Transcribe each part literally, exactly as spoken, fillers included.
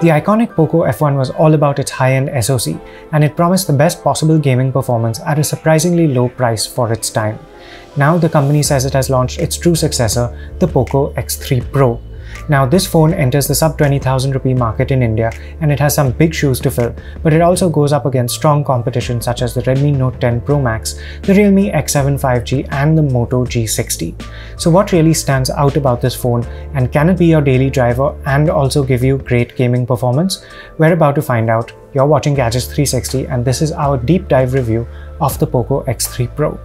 The iconic Poco F one was all about its high-end S O C, and it promised the best possible gaming performance at a surprisingly low price for its time. Now the company says it has launched its true successor, the Poco X three Pro. Now this phone enters the sub twenty thousand rupee market in India, and it has some big shoes to fill, but it also goes up against strong competition such as the Redmi Note ten Pro Max, the Realme X seven five G and the Moto G sixty. So what really stands out about this phone, and can it be your daily driver and also give you great gaming performance? We're about to find out. You're watching Gadgets three sixty, and this is our deep dive review of the Poco X three Pro.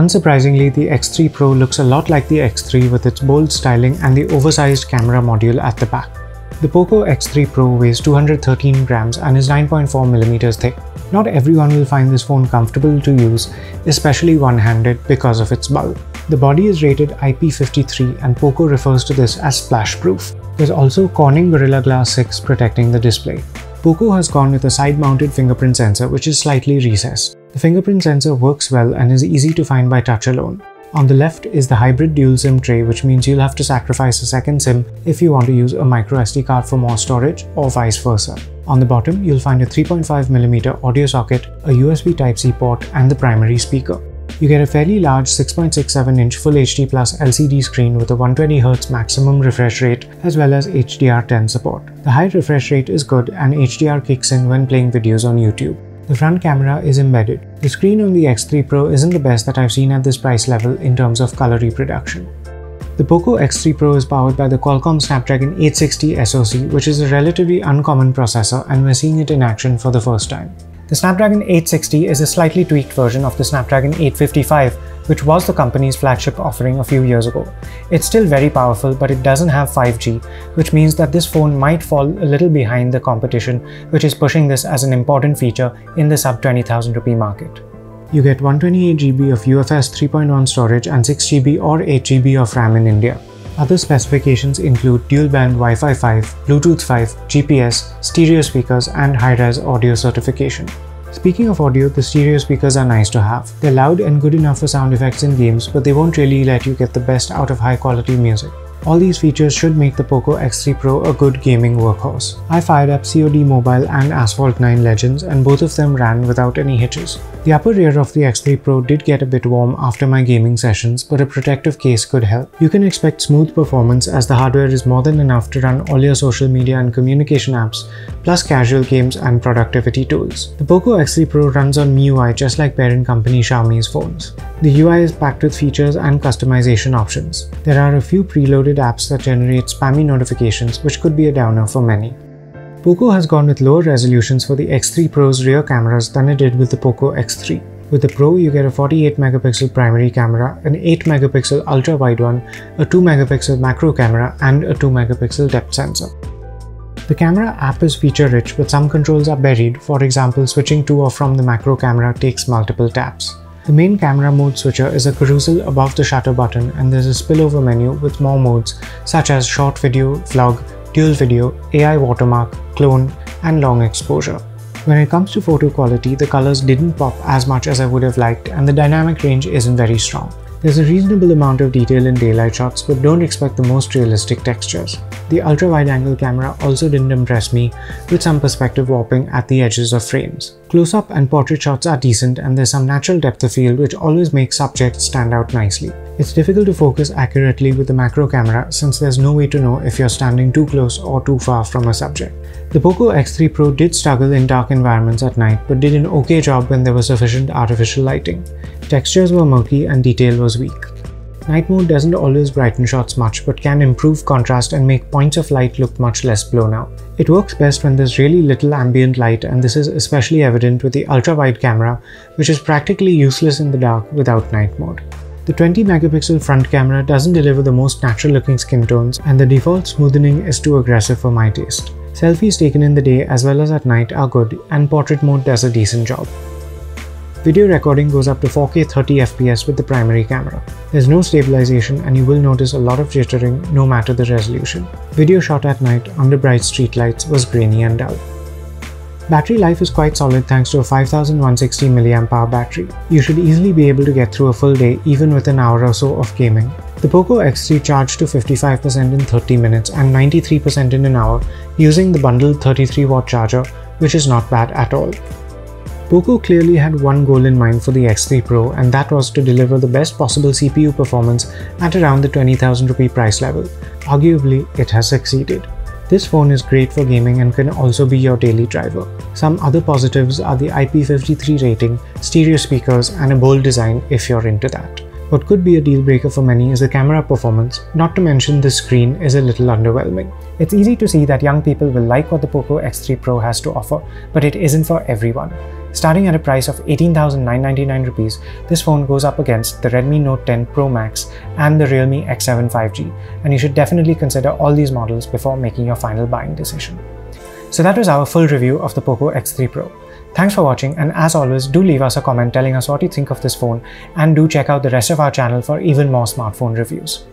Unsurprisingly, the X three Pro looks a lot like the X three with its bold styling and the oversized camera module at the back. The Poco X three Pro weighs two hundred thirteen grams and is nine point four millimeters thick. Not everyone will find this phone comfortable to use, especially one-handed, because of its bulk. The body is rated I P five three, and Poco refers to this as splash-proof. There's also Corning Gorilla Glass six protecting the display. Poco has gone with a side-mounted fingerprint sensor which is slightly recessed. The fingerprint sensor works well and is easy to find by touch alone. On the left is the hybrid dual SIM tray, which means you'll have to sacrifice a second SIM if you want to use a microSD card for more storage or vice versa. On the bottom, you'll find a three point five millimeter audio socket, a U S B Type C port and the primary speaker. You get a fairly large six point six seven inch Full H D Plus L C D screen with a one hundred twenty hertz maximum refresh rate as well as H D R ten support. The high refresh rate is good, and H D R kicks in when playing videos on YouTube. The front camera is embedded. The screen on the X three Pro isn't the best that I've seen at this price level in terms of color reproduction. The Poco X three Pro is powered by the Qualcomm Snapdragon eight sixty S O C, which is a relatively uncommon processor, and we're seeing it in action for the first time. The Snapdragon eight sixty is a slightly tweaked version of the Snapdragon eight fifty-five, which was the company's flagship offering a few years ago. It's still very powerful, but it doesn't have five G, which means that this phone might fall a little behind the competition, which is pushing this as an important feature in the sub twenty thousand rupee market. You get one hundred twenty-eight gigabytes of U F S three point one storage and six gigabytes or eight gigabytes of RAM in India. Other specifications include dual-band Wi-Fi five, Bluetooth five, G P S, stereo speakers and high-res audio certification. Speaking of audio, the stereo speakers are nice to have. They're loud and good enough for sound effects in games, but they won't really let you get the best out of high-quality music. All these features should make the Poco X three Pro a good gaming workhorse. I fired up C O D Mobile and Asphalt nine Legends, and both of them ran without any hitches. The upper rear of the X three Pro did get a bit warm after my gaming sessions, but a protective case could help. You can expect smooth performance as the hardware is more than enough to run all your social media and communication apps, plus casual games and productivity tools. The Poco X three Pro runs on M I U I just like parent company Xiaomi's phones. The U I is packed with features and customization options. There are a few preloaded apps that generate spammy notifications, which could be a downer for many. Poco has gone with lower resolutions for the X three Pro's rear cameras than it did with the Poco X three. With the Pro, you get a forty-eight megapixel primary camera, an eight megapixel ultra-wide one, a two megapixel macro camera and a two megapixel depth sensor. The camera app is feature-rich, but some controls are buried. For example, switching to or from the macro camera takes multiple taps. The main camera mode switcher is a carousel above the shutter button, and there's a spillover menu with more modes such as short video, vlog, dual video, A I watermark, clone, and long exposure. When it comes to photo quality, the colors didn't pop as much as I would have liked, and the dynamic range isn't very strong. There's a reasonable amount of detail in daylight shots, but don't expect the most realistic textures. The ultra-wide-angle camera also didn't impress me, with some perspective warping at the edges of frames. Close-up and portrait shots are decent, and there's some natural depth of field which always makes subjects stand out nicely. It's difficult to focus accurately with the macro camera, since there's no way to know if you're standing too close or too far from a subject. The Poco X three Pro did struggle in dark environments at night, but did an okay job when there was sufficient artificial lighting. Textures were murky and detail was weak. Night mode doesn't always brighten shots much, but can improve contrast and make points of light look much less blown out. It works best when there's really little ambient light, and this is especially evident with the ultra-wide camera, which is practically useless in the dark without night mode. The twenty megapixel front camera doesn't deliver the most natural-looking skin tones, and the default smoothening is too aggressive for my taste. Selfies taken in the day as well as at night are good, and portrait mode does a decent job. Video recording goes up to four K thirty F P S with the primary camera. There's no stabilization and you will notice a lot of jittering no matter the resolution. Video shot at night under bright streetlights was grainy and dull. Battery life is quite solid thanks to a five thousand one hundred sixty milliamp hour battery. You should easily be able to get through a full day even with an hour or so of gaming. The Poco X three charged to fifty-five percent in thirty minutes and ninety-three percent in an hour using the bundled thirty-three watt charger, which is not bad at all. Poco clearly had one goal in mind for the X three Pro, and that was to deliver the best possible C P U performance at around the twenty thousand rupee price level. Arguably, it has succeeded. This phone is great for gaming and can also be your daily driver. Some other positives are the I P five three rating, stereo speakers, and a bold design if you're into that. What could be a deal breaker for many is the camera performance, not to mention the screen is a little underwhelming. It's easy to see that young people will like what the Poco X three Pro has to offer, but it isn't for everyone. Starting at a price of eighteen thousand nine hundred ninety-nine rupees, this phone goes up against the Redmi Note ten Pro Max and the Realme X seven five G, and you should definitely consider all these models before making your final buying decision. So that was our full review of the Poco X three Pro. Thanks for watching, and as always, do leave us a comment telling us what you think of this phone, and do check out the rest of our channel for even more smartphone reviews.